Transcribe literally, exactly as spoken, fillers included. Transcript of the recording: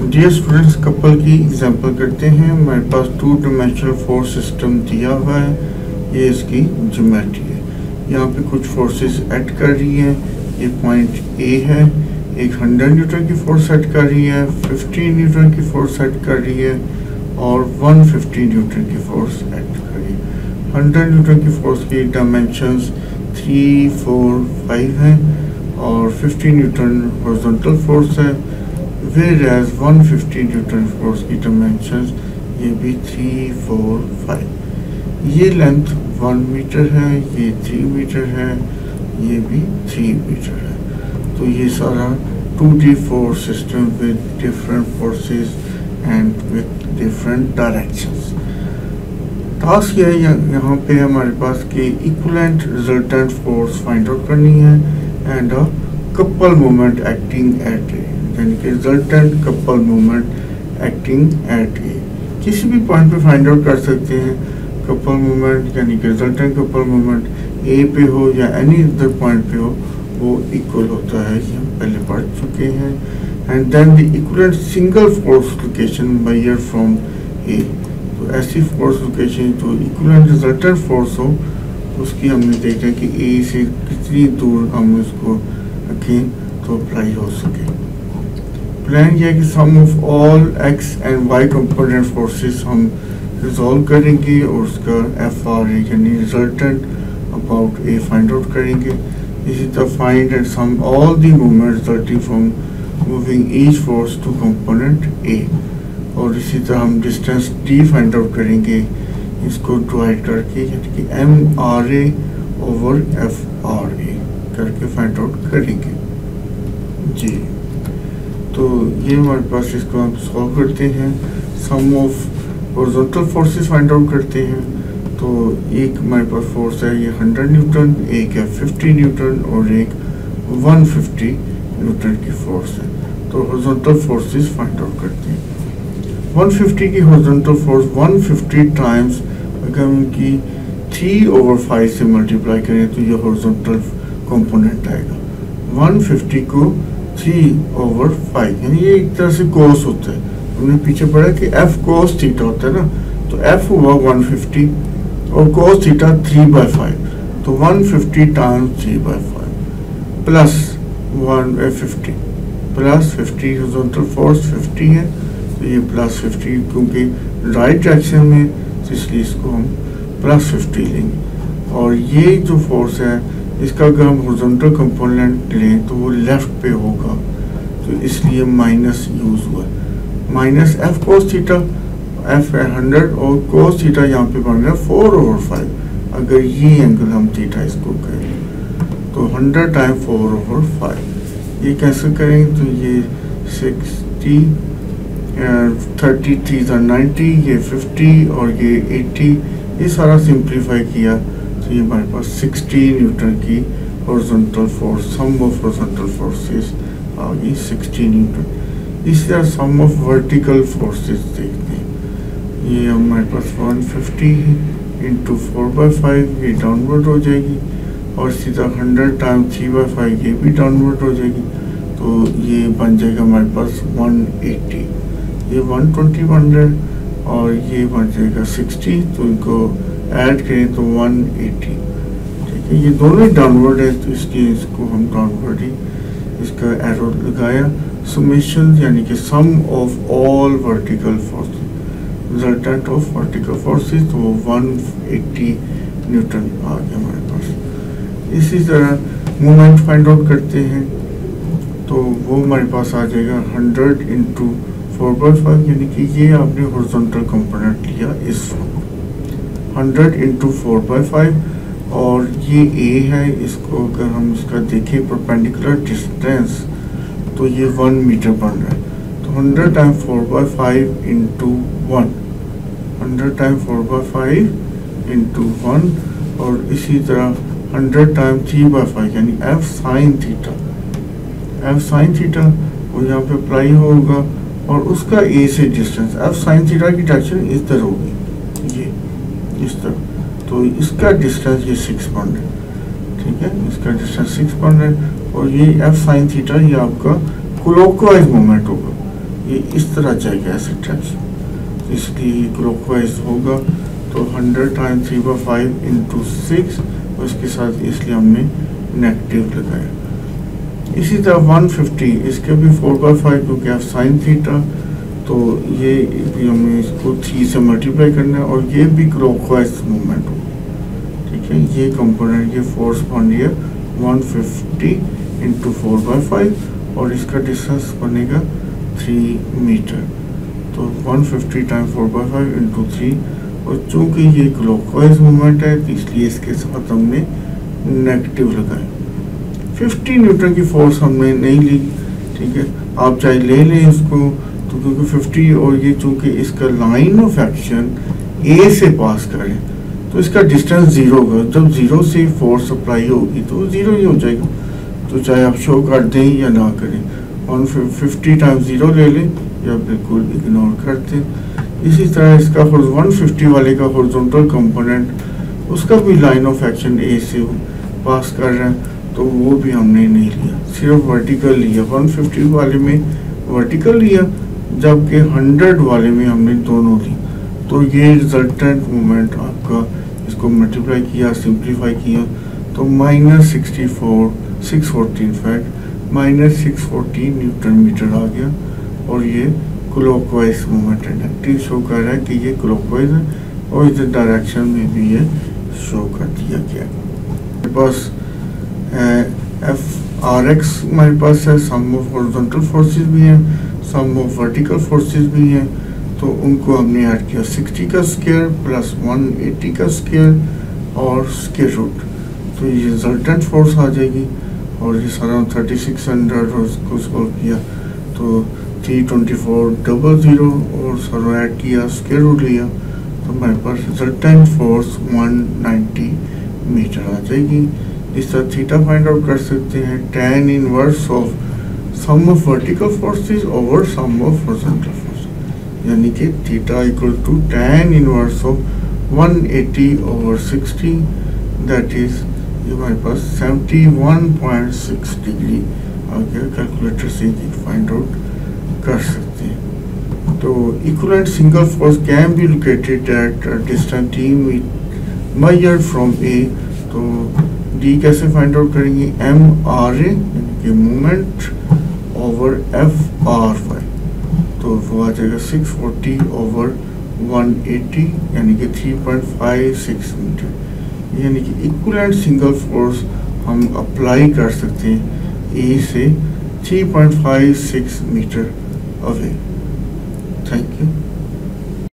Dear students, couple की example करते हैं। मेरे पास टू डायमेंशनल फोर्स सिस्टम दिया हुआ है, ये इसकी ज्योमेट्री है। यहाँ पे कुछ फोर्सेस ऐड कर रही हैं। ये पॉइंट ए है, एक हंड्रेड न्यूटन की फोर्स ऐड कर रही है, फिफ्टी न्यूटन की फोर्स ऐड कर रही है और वन फिफ्टी न्यूटन की फोर्स ऐड कर रही है। हंड्रेड न्यूटन की फोर्स की डायमेंशंस थ्री फोर फाइव हैं और फिफ्टी न्यूटन हॉरिजॉन्टल फोर्स है, whereas one fifty newton force की डायमेंशंस ये भी थ्री फोर फाइव। ये लेंथ वन मीटर है, ये थ्री मीटर है, ये भी थ्री मीटर है। तो ये सारा two D force system with different forces and with different directions. Task ये है यहाँ पे हमारे पास कि equivalent resultant force find out करनी है and a couple moment acting at A, यानी कि resultant couple moment acting at A. किसी भी पॉइंट पे फाइंड आउट कर सकते हैं। कपल मोमेंट यानी कि रिजल्टेंट कपल मोमेंट ए पे हो या एनी अदर पॉइंट पे हो, वो इक्वल होता है, ये हम पहले पढ़ चुके हैं। And then the equivalent single force location measured from A. तो ऐसी फोर्स लोकेशन जो इक्विवेलेंट रिजल्टेंट फोर्स हो, उसकी हमने देखा कि ए से कितनी दूर हम उसको रखें तो अप्लाई हो सके। प्लान यह है कि sum of all x and Y component forces हम रिजॉल्व करेंगे और उसका एफ आर ए यानी resultant about A find out करेंगे। इसी तरह find and sum all the moment resulting from moving each force to component A. और इसी तरह हम डिस्टेंस डी फाइंड आउट करेंगे, इसको डिवाइड करके यानी कि M R A over F R A करके फाइंड आउट करेंगे जी। तो ये हमारे पास, इसको हम सॉल्व करते हैं। Sum of horizontal forces find out करते हैं। तो एक हमारे पास फोर्स है, ये हंड्रेड न्यूटन, एक है फिफ्टी न्यूटन और एक वन फिफ्टी न्यूटन की फोर्स है। तो हॉरिजॉन्टल फोर्सेस फाइंड आउट करते हैं। वन फिफ्टी की horizontal force one fifty times अगर उनकी थ्री ओवर फाइव से मल्टीप्लाई करें तो ये हॉरिजॉन्टल कंपोनेंट आएगा। वन फिफ्टी को थ्री ओवर फाइव यानी ये एक तरह से कोस होता है। हमने पीछे पढ़ा कि एफ कोस थीटा होता है ना, तो एफ हुआ वन फिफ्टी और cos theta three by five, तो one fifty times three by five plus one fifty plus fifty horizontal force fifty है, तो ये प्लस फिफ्टी क्योंकि राइट डायरेक्शन में, तो इसलिए इसको हम प्लस फिफ्टी लेंगे। और ये जो फोर्स है इसका अगर हम हॉरिजॉन्टल कंपोनेंट लें तो वो लेफ्ट पे होगा, तो इसलिए माइनस यूज़ हुआ है। Minus F cos theta, F है हंड्रेड और कोस थीटा यहाँ पे बन रहा है फोर ओवर फाइव, अगर ये एंगल हम थीटा इसको करें तो hundred time four over five. ये कैसे करें तो ये सिक्सटी, थर्टी थ्री था नाइन्टी, ये फिफ्टी और ये एट्टी, ये सारा सिंप्लीफाई किया तो ये हमारे पास सिक्सटी न्यूटन की horizontal force, sum of horizontal forces आ गई सिक्सटी न्यूटन। इस तरह सम ऑफ वर्टिकल फोर्सेस देखते हैं। ये हमारे पास one fifty into four by five, ये डाउनवर्ड हो जाएगी और इसी तरह hundred time three by five ये भी डाउनवर्ड हो जाएगी, तो ये बन जाएगा हमारे पास वन एटी, ये वन ट्वेंटी बन रहा है और ये बन जाएगा सिक्सटी, तो इनको ऐड करें तो वन एटी। ठीक है, ये दोनों डाउनवर्ड है तो इसलिए इसको हम डाउनवर्ड ही इसका एरो लगाया। समेशन यानी कि sum of all vertical force, resultant of vertical forces, तो वन एटी न्यूटन आ गया हमारे पास। इसी तरह मोमेंट फाइंड आउट करते हैं, तो वो हमारे पास आ जाएगा hundred into four by five, यानी कि ये आपने हॉरिजॉन्टल कंपोनेंट लिया इस form hundred into four by five और ये ए है, इसको अगर हम इसका देखें परपेंडिकुलर डिस्टेंस तो ये वन मीटर बन रहा है, तो hundred time four by five into one, hundred time four by five into one और इसी तरह hundred time three by five यानी F sine theta, F sine theta वो यहाँ पे अप्लाई होगा और उसका ए से डिस्टेंस, एफ साइन थीटा की डायरेक्शन इस तरह होगी ये इस तरह, तो इसका डिस्टेंस ये सिक्स बन रहा है। ठीक है, इसका डिस्टेंस सिक्स बन रहा है और ये एफ साइन थीटा ये आपका क्लॉकवाइज मोमेंट होगा, ये इस तरह जाएगा एसिड टाइम्स, इसलिए क्लॉकवाइज होगा तो hundred times three by five into six, उसके साथ इसलिए हमने नेगेटिव लगाया। इसी तरह वन फिफ्टी, इसके भी फोर बाई फाइव क्योंकि आप साइन थीटा, तो ये भी हमें इसको थ्री से मल्टीप्लाई करना है और ये भी क्लॉकवाइज मूवमेंट होगी। ठीक है, ये कंपोनेंट ये फोर्स बन रही है one fifty into four by five और इसका डिस्टेंस बनेगा थ्री मीटर। तो one fifty time four by five into three, और चूँकि ये क्लॉकवाइज मूवमेंट है इसलिए इसके साथ हमने नेगेटिव लगाया। फिफ्टी न्यूटन की फोर्स हमने नहीं ली, ठीक है, आप चाहे ले लें इसको, तो क्योंकि फिफ्टी और ये चूँकि इसका लाइन ऑफ एक्शन ए से पास करें तो इसका डिस्टेंस ज़ीरो होगा, जब ज़ीरो से फोर्स अप्लाई होगी तो ज़ीरो ही हो जाएगा, तो चाहे आप शो कर दें या ना करें, और फिफ्टी टाइम ज़ीरो ले लें या बिल्कुल इग्नोर कर दें। इसी तरह इसका वन फिफ्टी वाले का हॉरिजॉन्टल कंपोनेंट, उसका भी लाइन ऑफ एक्शन ए से पास कर रहे हैं तो वो भी हमने नहीं लिया, सिर्फ वर्टिकल लिया। वन फिफ्टी वाले में वर्टिकल लिया, जबकि हंड्रेड वाले में हमने दोनों ली। तो ये रिजल्टेंट मोमेंट आपका, इसको मल्टीप्लाई किया, सिंप्लीफाई किया, तो minus sixty four six fourteen fact minus six fourteen newton meter आ गया। और ये क्लॉकवाइज मोमेंट इंडक्टिव शो कर रहा है कि ये क्लॉकवाइज है, और इस डायरेक्शन में भी ये शो कर दिया गया। मेरे पास एफ आर एक्स मेरे पास है, सम ऑफ हॉरिजॉन्टल फोर्सेस भी हैं, सम ऑफ वर्टिकल फोर्सेस भी हैं, तो उनको हमने ऐड किया, सिक्सटी का स्केयर प्लस वन एटी का स्केयर और स्केयर रूट, तो ये रिजल्टेंट फोर्स आ जाएगी। और ये सारा थर्टी सिक्स हंड्रेड और उसको सॉल्व किया तो three twenty four double zero और सारा ऐड किया, स्केयर रूट लिया, तो हमारे पास resultant force one ninety meter आ जाएगी। इस तरह थीटा फाइंड आउट कर सकते हैं, tan inverse of sum of vertical forces over sum of horizontal, यानी कि theta equal to tan inverse of one eighty over sixty, that is ये हमारे पास seventy one point six degree आ गया। कैलकुलेटर से ये फाइंड आउट कर सकते हैं। तो equivalent single force can be located at distance D measured from A, तो डी कैसे फाइंड आउट करेंगे, एम आर ए यानी कि moment over F R Y, तो वो आ जाएगा six forty over one eighty यानी कि three point five six meter, यानी कि इक्विवेलेंट सिंगल फोर्स हम अप्लाई कर सकते हैं ए से three point five six meter away. Thank you.